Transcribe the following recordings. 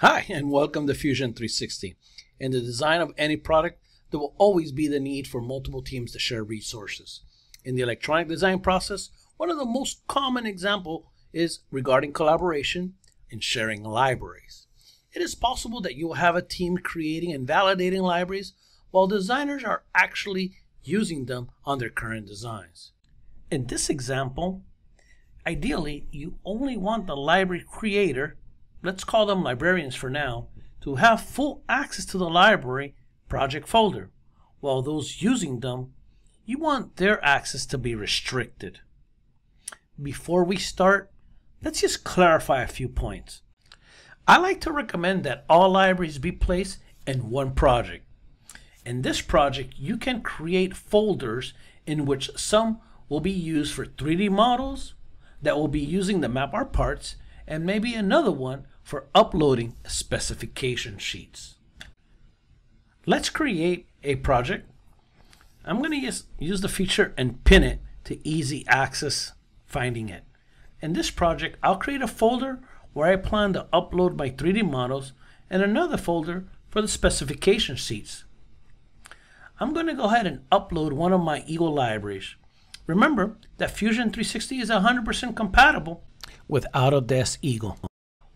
Hi, and welcome to Fusion 360. In the design of any product, there will always be the need for multiple teams to share resources. In the electronic design process, one of the most common examples is regarding collaboration and sharing libraries. It is possible that you will have a team creating and validating libraries while designers are actually using them on their current designs. In this example, ideally, you only want the library creator, let's call them librarians for now, to have full access to the library project folder, while those using them, you want their access to be restricted. Before we start, let's just clarify a few points. I like to recommend that all libraries be placed in one project. In this project, you can create folders in which some will be used for 3D models that will be using the MapR parts, and maybe another one for uploading specification sheets. Let's create a project. I'm going to just use the feature and pin it to easy access finding it. In this project, I'll create a folder where I plan to upload my 3D models and another folder for the specification sheets. I'm going to go ahead and upload one of my Eagle libraries. Remember that Fusion 360 is 100% compatible with Autodesk Eagle.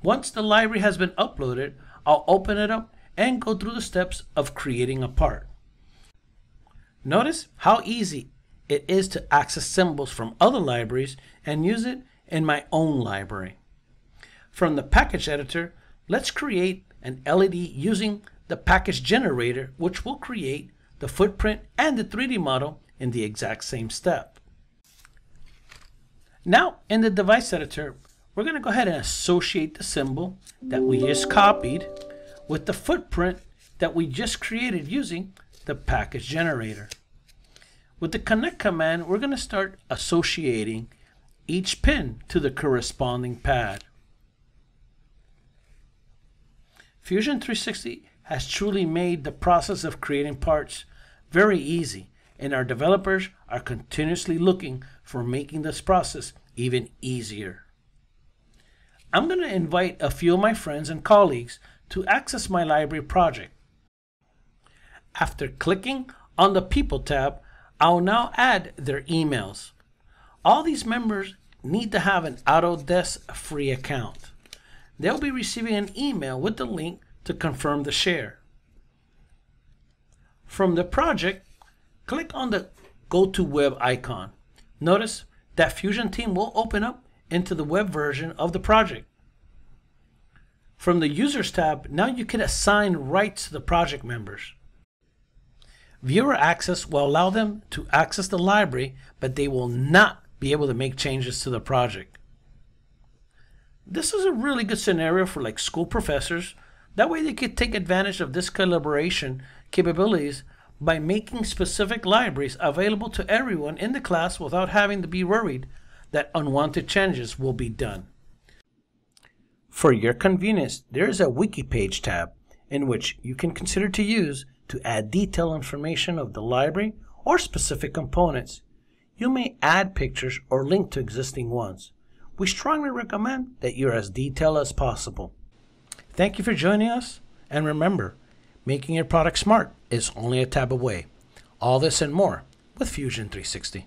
Once the library has been uploaded, I'll open it up and go through the steps of creating a part. Notice how easy it is to access symbols from other libraries and use it in my own library. From the package editor, let's create an LED using the package generator, which will create the footprint and the 3D model in the exact same step. Now, in the device editor, we're going to go ahead and associate the symbol that we just copied with the footprint that we just created using the package generator. With the connect command, we're going to start associating each pin to the corresponding pad. Fusion 360 has truly made the process of creating parts very easy, and our developers are continuously looking for making this process even easier. I'm going to invite a few of my friends and colleagues to access my library project. After clicking on the People tab, I'll now add their emails. All these members need to have an Autodesk free account. They'll be receiving an email with the link to confirm the share. From the project, click on the Go to Web icon. Notice that Fusion Team will open up into the web version of the project. From the Users tab, now you can assign rights to the project members. Viewer access will allow them to access the library, but they will not be able to make changes to the project. This is a really good scenario for like school professors. That way they could take advantage of this collaboration capabilities by making specific libraries available to everyone in the class without having to be worried that unwanted changes will be done. For your convenience, there is a Wiki page tab in which you can consider to use to add detailed information of the library or specific components. You may add pictures or link to existing ones. We strongly recommend that you're as detailed as possible. Thank you for joining us, and remember, making your product smart is only a tab away. All this and more with Fusion 360.